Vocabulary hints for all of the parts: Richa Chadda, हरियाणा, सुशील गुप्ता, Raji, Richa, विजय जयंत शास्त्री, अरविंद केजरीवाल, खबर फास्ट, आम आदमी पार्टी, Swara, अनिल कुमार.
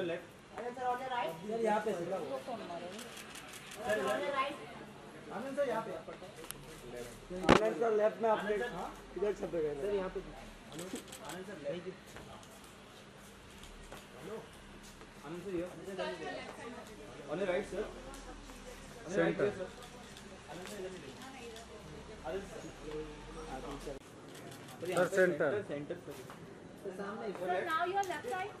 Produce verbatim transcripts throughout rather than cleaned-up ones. Sir left. Sir on the right. Sir यहाँ पे sir. Sir on the right. Anand sir यहाँ पे. Anand sir left में आपने किधर छपे गए? सर यहाँ पे. Anand sir left. Hello. Anand sir यहाँ. On the right sir. On the right sir. Sir center. Center sir. Sir now you are left side.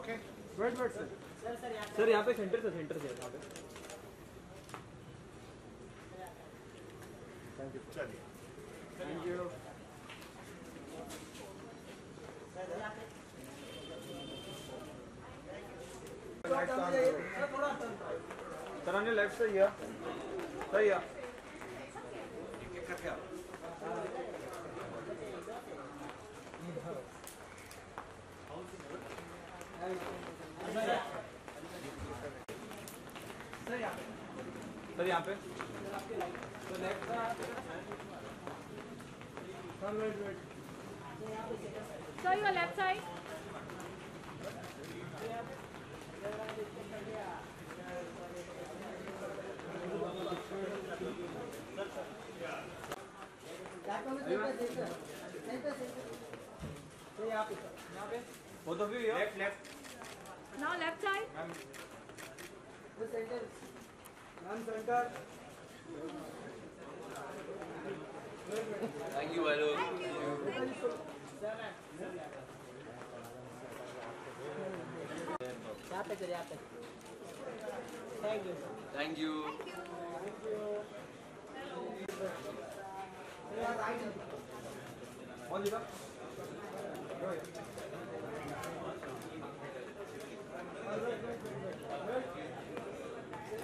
Okay. Wait wait sir. Sir sir यहाँ. Sir यहाँ पे center sir center sir यहाँ पे. Thank you. चलिए. Thank you. Sir यहाँ पे. Sir on the left sir here. Sir here. क्या? Sir यहाँ पे. सर यहाँ पे. तो next sir wait wait. Sir your left side. तो यहाँ पे यहाँ पे वो तो भी left left. Now left side. वो centre. Ma'am centre. Thank you hello. Thank you. यहाँ पे यहाँ पे. Thank you. Thank you. कौन जीता?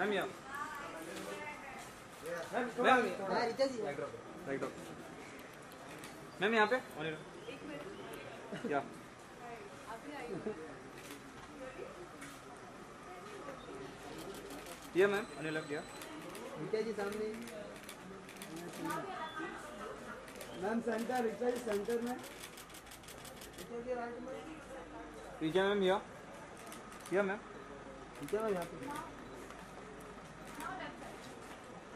मैम यहाँ मैम मैम यहाँ पे क्या ये मैम अनिल क्या रिचा जी सामने ma'am centre Richa ji centre में रिचा मैम या या मैम रिचा मैम यहाँ पे रिचा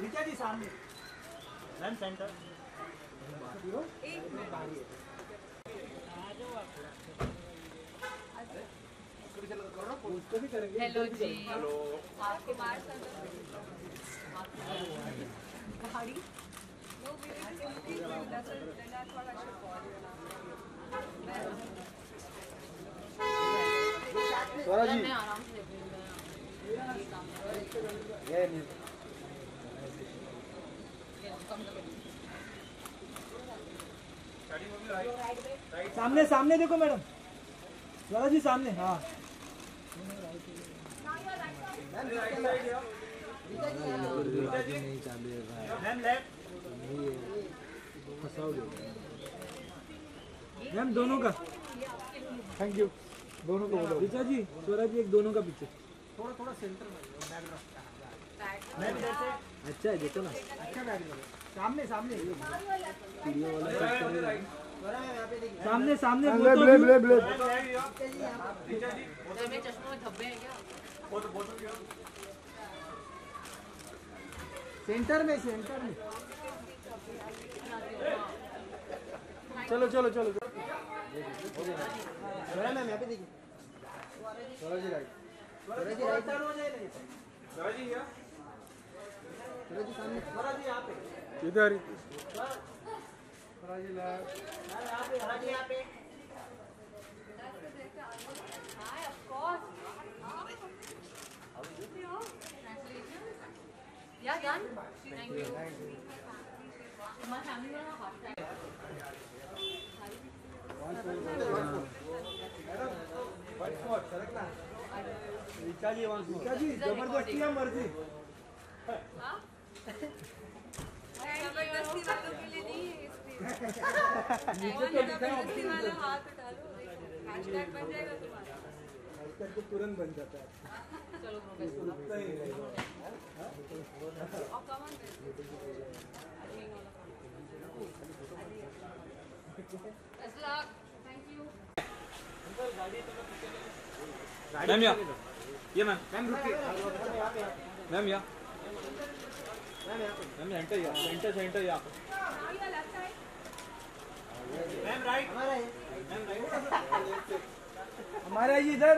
रिचा जी सामने मैम सेंटर. एक मिनट आ जाओ आप. उसको भी करेंगे. हेलो जी. हेलो आपके बाहर गाड़ी वो भी स्वरा जी ये नहीं सामने सामने देखो मैडम. स्वरा जी सामने. हाँ मैम लेफ्ट. मैम दोनों का. Thank you. दोनों को रिचा जी स्वरा जी एक दोनों का पीछे थोड़ा थोड़ा सेंटर में. अच्छा है देखो ना. अच्छा बैग सामने सामने सामने सामने रिचा जी में चश्मे में धब्बे हैं क्या? वो तो बोतल क्या सेंटर में सेंटर में. चलो चलो चलो इधर Yeah, done. Thank you. Thank you. My family was on a hot time. One spot, correct na? Richa ji, one spot. Richa ji, जबरदस्ती या मर्जी? हाँ? जबरदस्ती वालों के लिए नहीं है इसलिए। जबरदस्ती वाला हाथ उठा लो। हैशटैग बन जाएगा तुम्हारा। हैशटैग तो तुरंत बन जाता है। चलो मैम या ये मैम मैम रुकिए मैम या मैम सेंटर या सेंटर सेंटर या मैम राइट मैम राइट हमारा ये इधर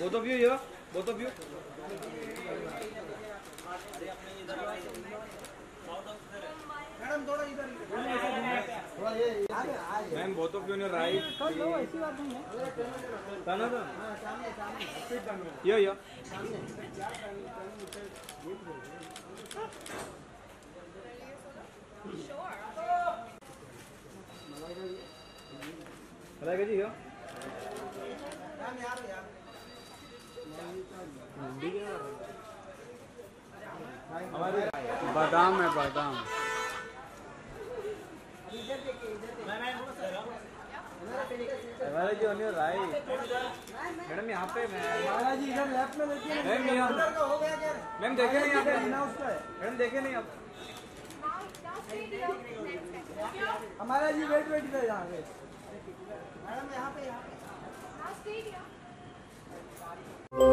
Both of you here? Both of you? Ma'am, both of you on your right. Here, here. Raji here? बादाम है बादाम जी ओनियर राइट मैडम यहाँ पे मैम जी इधर लेफ्ट में देखिए मैम मैम देखे नहीं यहाँ पे मैडम देखे नहीं आप हमारा जी वेट वेट इधर यहाँ पे मैडम यहाँ पे यहाँ पे Thank you.